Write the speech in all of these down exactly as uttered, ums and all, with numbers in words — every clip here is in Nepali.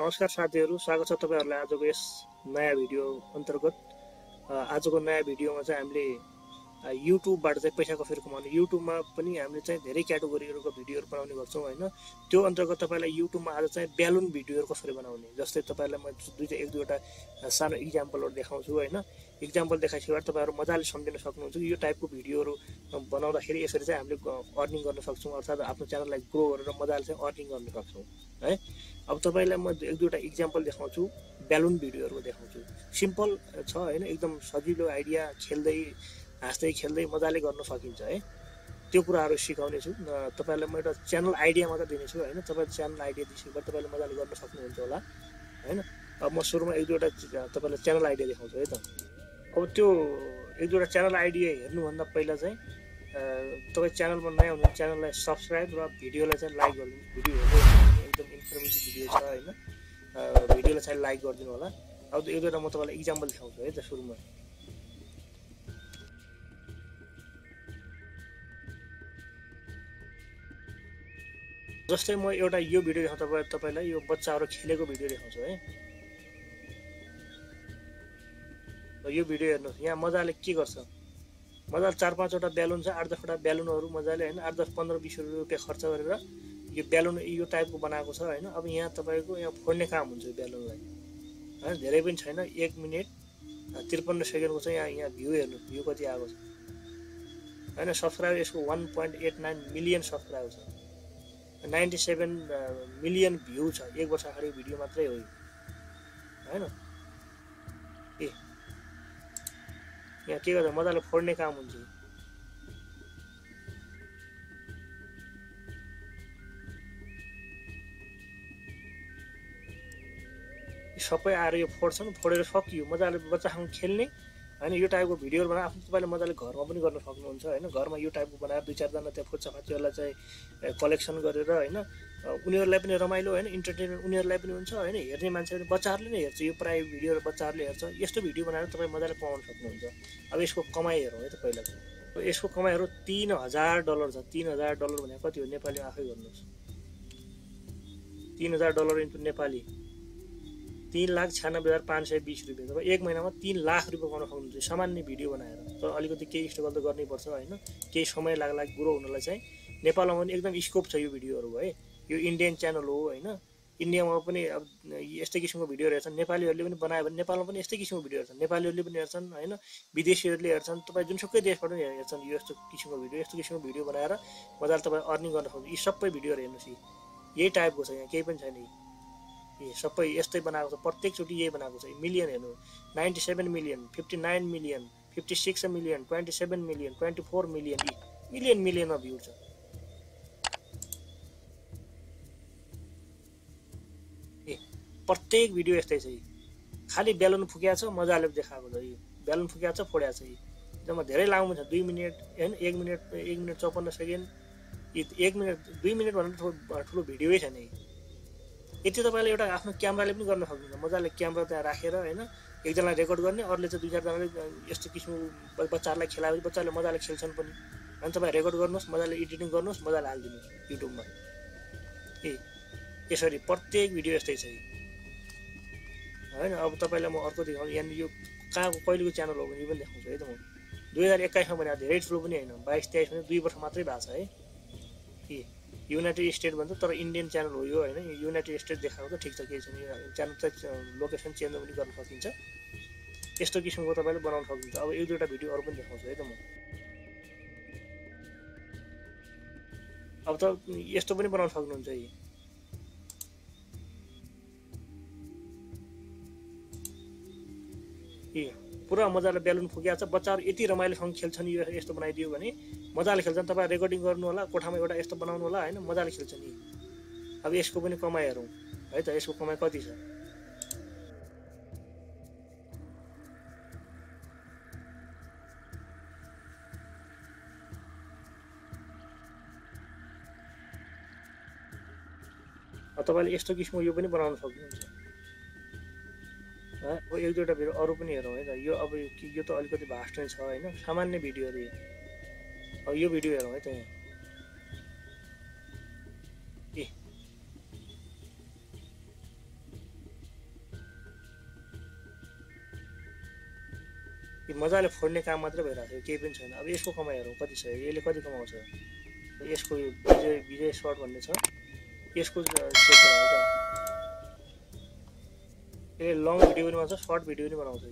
नमस्कार साथीहरु, स्वागत छ तपाईहरुलाई आजको यस नयाँ भिडियो अन्तर्गत। आजको नयाँ भिडियोमा चाहिँ हामीले YouTube बाट चाहिँ पैसा कसरी कमाउने, YouTube मा पनि हामीले चाहिँ धेरै क्याटेगोरीहरुको भिडियोहरु बनाउने गर्छौं हैन। त्यो अन्तर्गत तपाईलाई YouTube मा आज चाहिँ ब्यालुन भिडियोहरु कसरी बनाउने, जस्तै तपाईलाई म दुईटा एक दुईटा सानो एक्जाम्पलहरु देखाउँछु हैन। एक्जाम्पल देखाइसकेर तपाईहरु मजाले सम्झिन सक्नुहुन्छ कि यो टाइपको भिडियोहरु बनाउँदाखेरि यसरी चाहिँ हामीले अर्निङ गर्न सक्छौं, अर्थात आफ्नो च्यानललाई ग्रो गरेर मजाले चाहिँ अर्निङ गर्न सक्छौं है। अब तपाईलाई म एक दुईटा एक्जाम्पल देखाउँछु, ब्यालुन भिडियोहरु देखाउँछु। सिम्पल छ हैन, एकदम सजिलो आइडिया, खेल्दै हाँस्दै खेल्दै मजाले गर्न सकिन्छ है। त्यो कुराहरु सिकाउने छु तपाईलाई, म एउटा च्यानल आइडिया मात्र दिने छु हैन। तपाईले च्यानल आइडिया दिसकेपछि तपाईले मजाले गर्न सक्नुहुन्छ होला हैन। अब म सुरुमा एक दुईटा तपाईलाई च्यानल आइडिया देखाउँछु है त। अब त्यो एक दुईटा च्यानल आइडिया हेर्नु भन्दा पहिला चाहिँ तपाई च्यानलमा नयाँ हुनुहुन्छ च्यानललाई सब्स्क्राइब र भिडियोलाई चाहिँ लाइक गर्दिनुहोस्। भिडियोहरु एकदम इन्फर्मेटिभ भिडियो छ हैन, भिडियोलाई चाहिँ लाइक गरिदिनु होला। अब यो एउटा म तपाईलाई एक्जाम्पल देखाउँछु है त सुरुमा। जस्तै म एउटा यो भिडियो देखाउँछु तपाईँ तपाईलाई यो बच्चाहरु खेलेको भिडियो देखाउँछु है। यो भिडियो हेर्नुहोस्, यहाँ मजाले के गर्छ, मजाले चार पाँचवटा ब्यालुन छ, आठ दसवटा ब्यालुनहरु मजाले हैन, आठ दस पन्ध्र बीस रुपैयाँ खर्च गरेर यो ब्यालुन यो टाइपको बनाएको छ हैन। अब यहाँ तपाईको यहाँ फोड्ने काम हुन्छ यो ब्यालुनलाई हैन, धेरै पनि छैन, एक मिनेट त्रिपन्न सेकेन्डको चाहिँ यहाँ यहाँ भ्यू हेर्नु, भ्यू कति आएको छ हैन। सब्स्क्राइब यसको एक दशमलव आठ नौ मिलियन सब्स्क्राइब छ, सन्तानब्बे मिलियन भ्यू छ, एक वर्ष अगाडि भिडियो मात्रै हो हैन। ए यहाँ के गर्दा मजाले फोड्ने काम हुन्छ, सबै आएर यो फोड्छन्, फोडेर सकियो, मजाले बच्चासँग खेल्ने हैन। यो टाइपको भिडियोहरु बनाएर आफ्नो तपाईले मजाले घरमा पनि गर्न सक्नुहुन्छ हैन। घरमा यो टाइपको बनाएर दुई चार जना त्यहाँ फुच्चाफाच्चीहरुलाई चाहिँ कलेक्सन गरेर हैन, उनीहरुलाई पनि रमाइलो हैन, इन्टरटेनमेन्ट उनीहरुलाई पनि हुन्छ हैन, हेर्ने मान्छे पनि बच्चाहरुले नै हेर्छ, यो प्राय भिडियोहरु बच्चाहरुले हेर्छ। यस्तो भिडियो बनाएर तपाई मजाले कमाउन सक्नुहुन्छ। अब यसको कमाई हेरौँ है त पहिला। यसको कमाईहरु तीन हजार डलर छ। तीन हजार डलर भनेको कति हो नेपालीमा आफै गर्नुस्, तीन हजार डलर इन्टु नेपाली तीन लाख छियानब्बे हजार पांच सौ बीस रुपये। तब एक महीना में तीन लाख रुपये कमा सकूँ सामान्य भिडियो बनाएर। तो अलिकति केही स्ट्रगल तो गर्नै पर्छ हैन, केही समय लाग्ला ग्रो हुनलाई चाहिँ। नेपालमा पनि एकदम स्कोप छ यो भिडियोहरु है, यो इन्डियन च्यानल हो हैन। इन्डियामा पनि अब यस्तै किसिमको भिडियोहरु हेर्छन्, नेपालीहरुले पनि बनायो भने नेपालमा पनि यस्तै किसिमको भिडियो हेर्छन्, नेपालीहरुले पनि हेर्छन् हैन, विदेशीहरुले हेर्छन्, तपाई जुनसुकै देशबाट पनि हेर्छन्। यो यस्तो किसिमको भिडियो यस्तो किसिमको भिडियो बनाएर मजाले तपाई अर्निङ गर्न सक्नुहुन्छ। यी सबै भिडियोहरु हेर्नुस्, यही टाइपको छ, यहाँ केही पनि छैन, ये सब ये बनाएको छ, प्रत्येक चोटी यही बनाएको छ। मिलियन हेर्नु, सन्तानब्बे मिलियन, उनसट्ठी मिलियन, छप्पन्न मिलियन, सत्ताइस मिलियन, चौबीस मिलियन, मिलियन मिलियन में भ्यू छ। प्रत्येक भिडियो यस्तै छ, खाली ब्यालुन फुक्या छ मजाले देखाएको छ, यो ब्यालुन फुक्या छ फोड्या छ। जम्मा धेरै लामो छ, दुई मिनेट हैन, एक मिनेट एक मिनेट चौपन्न सेकेन्ड, एक मिनेट दुई मिनेट भन्दा ठुलो भिडियो छैन। यति तपाईले एउटा आफ्नो क्यामेराले पनि गर्न सक्नुहुन्छ, मजाले क्यामेरा त्यहाँ राखेर हैन, एकजनाले रेकर्ड गर्ने, अरूले चाहिँ दुई चार जनाले यस्तो किसिमको बच्चाहरुलाई खेलाएपछि बच्चाले मजाले खेल्छन् पनि हैन। तपाई रेकर्ड गर्नुहोस्, मजाले एडिटिङ गर्नुहोस्, मजाले हाल्दिनुहोस् युट्युबमा। ए यसरी प्रत्येक भिडियो यस्तै छ हैन। अब तपाईलाई म अर्को देखाउँछु, यहाँ यो कहाँको पहिलेको च्यानल हो भने यो पनि देखाउँछु है त। म दुई हजार एक्काइसमा भने धेरै ठुलो पनि हैन, बाइस तेइस भने दुई वर्ष मात्रै भएको छ है। ए युनाइटेड स्टेट भन्छ तर इन्डियन च्यानल हो यो हैन, युनाइटेड स्टेट देखाएको त ठिक छ, केही छैन। यो च्यानल चाहिँ लोकेसन चेन्ज पनि गर्न सकिन्छ, यस्तो किसिमको तपाईले बनाउन सक्नुहुन्छ। अब एक दुईटा भिडियो अरु पनि देखाउँछु है त म। अब त यस्तो पनि बनाउन सक्नुहुन्छ है, ए पुरा मजाले ब्यालुन फुक्या छ, बच्चाहरु यति रमाइलोसँग खेल्छन्, यो यस्तो बनाइदियो भने मजाले खेल्छन्। तपाई रेकर्डिङ गर्नु होला, कोठामा एउटा यस्तो बनाउनु होला हैन, मजाले खेल्छन् यी। अब यसको पनि कमाई हेरौँ है त, यसको कमाई कति छ। तपाईले यस्तो किसिमको यो पनि बनाउन सक्नुहुन्छ। अब एक दुईटा भिडियो अरु पनि हेरौँ है त। यो अब यो त अलिकति भास्ट नै छ हैन, सामान्य भिडियोहरु। अब यो भिडियो हेरौँ है त यहाँ। ए ये मजाले फोड्ने काम मात्र भइराथ्यो केही पनि छैन अब यसको कमाइ हेरौं कति छ यसले कति कमाउँछ यसको विजय विजय सर्ट भन्ने छ यसको सेट हो त ए लङ भिडियो पनि बनाउँछ सर्ट भिडियो पनि बनाउँछ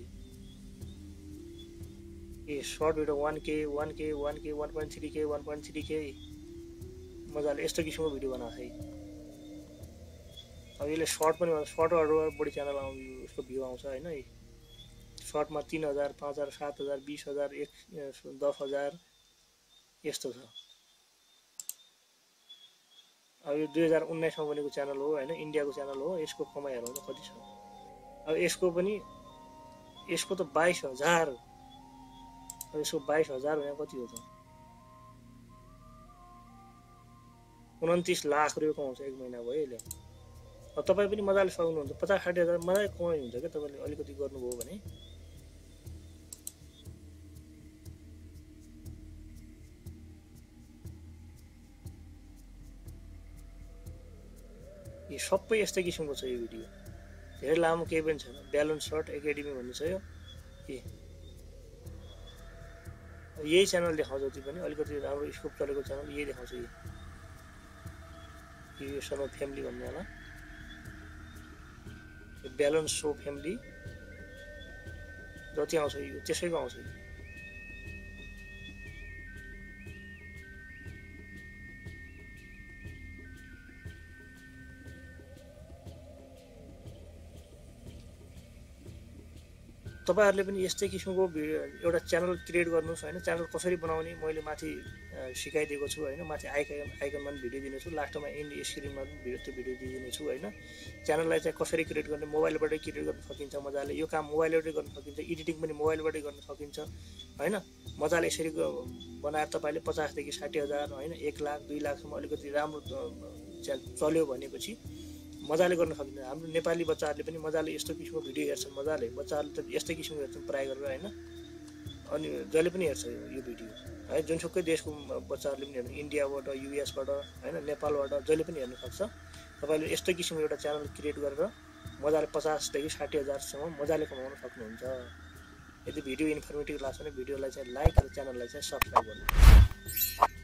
ए short video one K one K one K one point three K one point three K मजाले यस्तो किसिमको भिडियो बनाउँछ अब यसले सर्ट पनि सर्ट अरु बडी च्यानल आउँछ यसको भ्यू आउँछ हैन शॉर्ट में तीन हजार पांच हजार सात हजार बीस हजार एक दस हजार यस्तो छ अब यो दुई हजार उन्नाइस मा बनेको च्यानल हो हैन इन्डियाको च्यानल हो यसको कमाइ हेरौं त कति छ अब यसको पनि यसको त बाइस हजार अब यसको बाइस हजार भने कति हो त उन्तिस लाख रुपैयाँ कमाउँछ एक महिना भयो यसले अब तपाई पनि मजाले सक्नुहुन्छ पचास साठी हजार मलाई कमाइ हुन्छ के तपाईले अलिकति गर्नु भो भने यो सबै यस्तै किसिमको छ यो भिडियो धेरै लामो केही पनि छैन ब्यालेन्स सर्ट एकेडेमी भन्ने छ यो के यही च्यानल देखाउँछ जति पनि अलिकति राम्रो स्कोप चलेको च्यानल यही देखाउँछ यो सबै फ्यामिली भन्ने होला ब्यालेन्स सो फ्यामिली जति आउँछ यो त्यसैको आउँछ तपाईहरुले पनि यस्तै किसिमको एउटा च्यानल क्रिएट गर्नुस् हैन च्यानल कसरी बनाउने मैले माथि सिकाइदिएको छु हैन माथि आइकन आइकनमा भिडियो दिने छु लास्टमा एन्ड स्क्रिनमा भिडियो त्यो भिडियो दिने छु हैन च्यानललाई चाहिँ कसरी क्रिएट गर्ने मोबाइलबाटै क्रिएट गर्न सकिन्छ मजाले यो काम मोबाइलबाटै गर्न सकिन्छ एडिटिङ पनि मोबाइलबाटै गर्न सकिन्छ हैन मजाले यसरी बनाएर तपाईले पचास देखि साठी हजार हैन एक लाख दुई लाख सम्म अलिकति राम्रो चल्यो भनेपछि मजाले गर्न सकिन्छ हाम्रो नेपाली बच्चाहरुले पनि मजाले यस्तो किसिमको भिडियो हेर्छन् मजाले बच्चाहरुले त यस्तै किसिमको हेर्छन् प्राय गरेर हैन अनि जले पनि हेर्छ यो भिडियो है जुनसुकै देशको बच्चाहरुले पनि हेर्नु इन्डियाबाट युएसबाट हैन नेपालबाट जले पनि हेर्न सक्छ तपाईले यस्तो किसिमको एउटा च्यानल क्रिएट गरेर मजाले पचास देखि साठी हजार सम्म मजाले कमाउन सक्नुहुन्छ यदि भिडियो इन्फर्मेटिभ लाग्छ भने भिडियोलाई चाहिँ लाइक र च्यानललाई चाहिँ सब्स्क्राइब गर्नु